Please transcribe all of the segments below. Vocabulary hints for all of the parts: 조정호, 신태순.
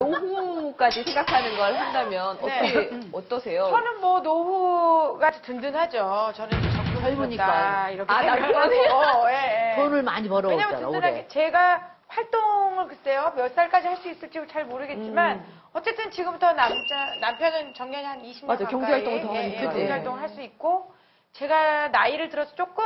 노후까지 생각하는 걸 한다면 어떻게 어떠세요? 저는 뭐 노후가 든든하죠. 저는 젊으니까 이렇게 돈을 많이 벌어오잖아요. 왜냐면 든든하게 제가 활동을 글쎄요 몇 살까지 할 수 있을지 잘 모르겠지만 어쨌든 지금부터 남편은 정년이 한 20년 맞아, 가까이 경제활동을 더 하니까 경제활동을 할 수 있고 제가 나이를 들어서 조금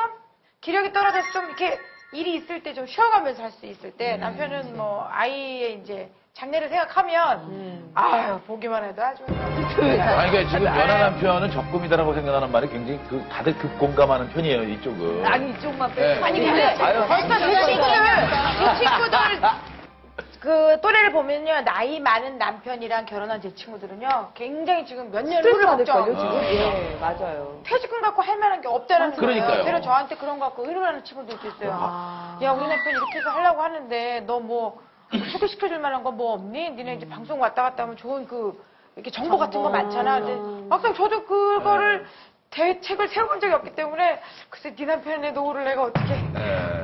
기력이 떨어져서 좀 이렇게 일이 있을 때 좀 쉬어가면서 할 수 있을 때 남편은 뭐 아이의 이제 장래를 생각하면 아유 보기만 해도 아주 아니 그러니까 지금 연하 남편은 적금이다라고 생각하는 말이 굉장히 그 다들 그 공감하는 편이에요 이쪽은 아니 이쪽만 빼 네. 아니 근데 벌써 이 친구들 그 또래를 보면요 나이 많은 남편이랑 결혼한 제 친구들은요 굉장히 지금 몇 년을 후를 걱정하고 지금 예 맞아요 퇴직금 갖고 할 만한 게 없다라는 거예요. 그래서 저한테 그런 거 갖고 의논하는 친구들도 있어요. 야 우리 남편 이렇게 해서 하려고 하는데 너 뭐 소개시켜줄 만한 거 뭐 없니? 니네 이제 방송 왔다 갔다 하면 좋은 그 이렇게 정보 같은 거 많잖아. 근데 막상 저도 그거를 대책을 세워본 적이 없기 때문에 글쎄 네 남편의 노후를 내가 어떻게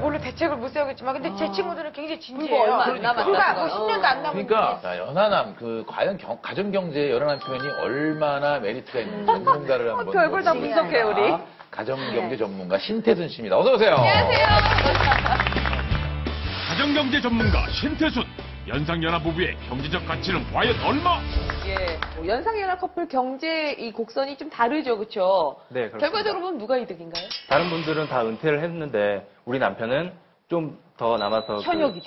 뭘로 대책을 못 세우겠지만 근데 제 친구들은 굉장히 진지해요. 얼마 안 남았다. 그러니까 뭐 10년도 안 남은 그러니까 연하남 그 과연 가정 경제에 연하남 표현이 얼마나 메리트가 있는 전문가를 한번 얼굴 다 분석해 우리 가정 경제 전문가 신태순 씨입니다. 어서 오세요. 안녕하세요. 가정경제 전문가 신태순 연상연하 부부의 경제적 가치는 과연 얼마? 예, 연상연하 커플 경제 이 곡선이 좀 다르죠, 그렇죠? 네, 그렇습니다. 결과적으로 보면 누가 이득인가요? 다른 분들은 다 은퇴를 했는데 우리 남편은 좀 더 남아서 현역이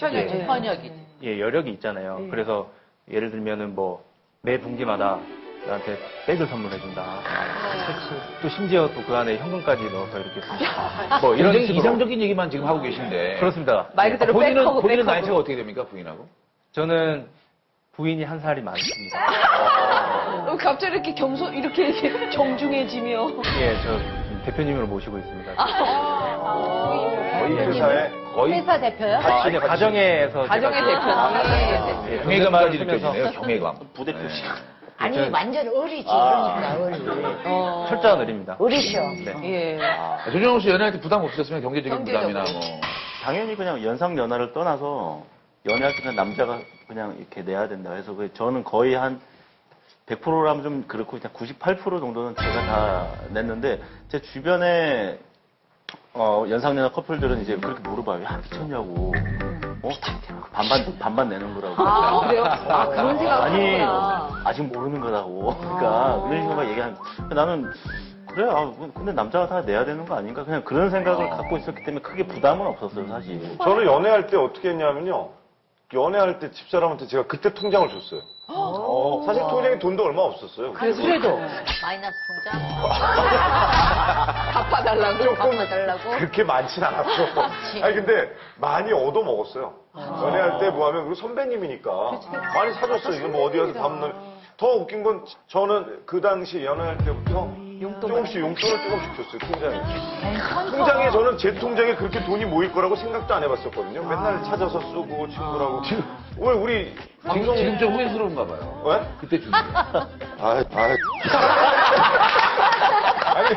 예, 여력이 있잖아요. 그래서 예를 들면은 뭐 매 분기마다 나한테 백을 선물해준다. 또 심지어 또 그 안에 현금까지 넣어서 이렇게 뭐 이런 이상적인 얘기만 지금 하고 계신데 그렇습니다. 말 그대로 백하고 본인은 나이 차가 어떻게 됩니까 부인하고? 저는 부인이 한 살이 많습니다. 갑자기 이렇게 겸손 이렇게 정중해지며 예, 저 대표님으로 모시고 있습니다. 거의 회사 대표요? 아니 가정에서 가정의 대표. 경외감을 느껴지네요. 경외감. 부대표시. 아니 완전 어리지 그러니까 어리. 철저한 어리입니다. 어리죠. 네. 예. 조정호 씨 연애할 때 부담 없으셨으면 경제적인 부담이나 뭐 당연히 그냥 연상 연하를 떠나서 연애할 때는 남자가 그냥 이렇게 내야 된다 해서 저는 거의 한 100%라면 좀 그렇고 그냥 98% 정도는 제가 다 냈는데 제 주변에 연상 연하 커플들은 이제 그렇게 물어봐요. 야 미쳤냐고. 반반 내는 거라고. 아, 그래요? 아, 그런 생각 아니, 아직 모르는 거라고. 그러니까, 이런 식으로 얘기하는. 나는, 그래, 근데 남자가 다 내야 되는 거 아닌가? 그냥 그런 생각을 갖고 있었기 때문에 크게 부담은 없었어요, 사실. 저는 연애할 때 어떻게 했냐면요. 연애할 때 집사람한테 제가 그때 통장을 줬어요. 사실 통장에 돈도 얼마 없었어요. 그래도. 마이너스 통장? 갚아달라고? 조금 갚아달라고? 그렇게 많진 않았어. 아니, 근데 많이 얻어먹었어요. 연애할 때 뭐 하면, 그리고 선배님이니까. 그치. 많이 사줬어요. 이거 뭐 어디 가서 다음날. 더 웃긴 건 저는 그 당시 연애할 때부터 조금씩 용돈을 줬어요, 통장에. 통장에 저는 제 통장에 그렇게 돈이 모일 거라고 생각도 안 해봤었거든요. 맨날 찾아서 쓰고 친구라고. 지금 왜 우리 방송 지금 좀 후회스러운가 봐요. 왜? 그때 준 거. 아니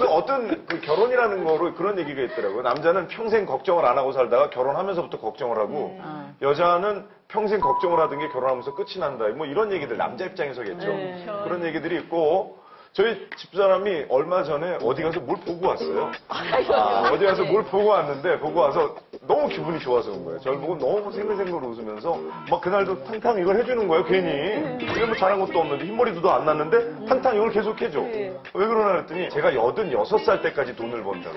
근데 어떤 그 결혼이라는 거로 그런 얘기가 있더라고요. 남자는 평생 걱정을 안 하고 살다가 결혼하면서부터 걱정을 하고 여자는 평생 걱정을 하던 게 결혼하면서 끝이 난다. 뭐 이런 얘기들 남자 입장에서겠죠. 그런 얘기들이 있고 저희 집사람이 얼마 전에 어디 가서 뭘 보고 왔어요. 어디 가서 뭘 보고 왔는데 보고 와서 너무 기분이 좋아서 온 거예요. 저를 보고 너무 생글생글 웃으면서 막 그날도 탕탕 이걸 해주는 거예요. 괜히 그게 뭐 잘한 것도 없는데 흰머리도 안 났는데 탕탕 이걸 계속 해줘. 왜 그러나 그랬더니 제가 86살 때까지 돈을 번다고.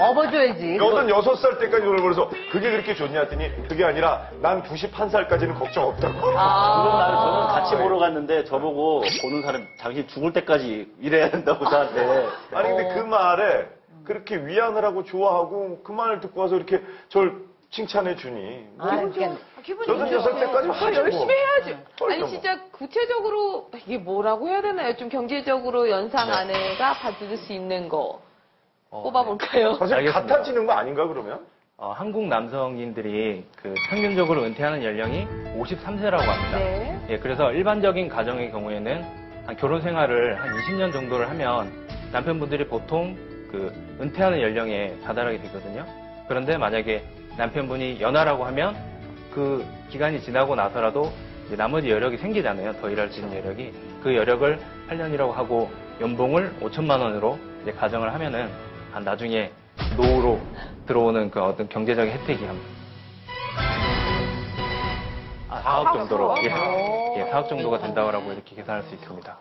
업어줘야지. 86살 때까지 돈을 벌어서 그게 그렇게 좋냐 했더니 그게 아니라 난 91살까지는 걱정 없다고. 그런 날 저는 같이 보러 갔는데 저보고 보는 사람 당신 죽을 때까지 일해야 된다고 저한테. 아니 근데 그 말에 그렇게 위안을 하고 좋아하고 그 말을 듣고 와서 이렇게 저를 칭찬해 주니. 기분이 좋죠. 때까지 열심히 해야지. 아니 진짜 구체적으로 이게 뭐라고 해야 되나요? 좀 경제적으로 연상 아내가 받을 수 있는 거 뽑아볼까요? 사실 알겠습니다. 같아지는 거 아닌가 그러면? 한국 남성인들이 그 평균적으로 은퇴하는 연령이 53세라고 합니다. 네. 예, 그래서 일반적인 가정의 경우에는 결혼 생활을 한 20년 정도를 하면 남편분들이 보통 그 은퇴하는 연령에 다다르게 되거든요. 그런데 만약에 남편분이 연하라고 하면 그 기간이 지나고 나서라도 이제 나머지 여력이 생기잖아요. 더 일할 수 있는 여력이. 그 여력을 8년이라고 하고 연봉을 5천만 원으로 이제 가정을 하면은 나중에 노후로 들어오는 그 어떤 경제적인 혜택이 한 4억 정도로 4억 정도가 된다고 이렇게 계산할 수 있습니다.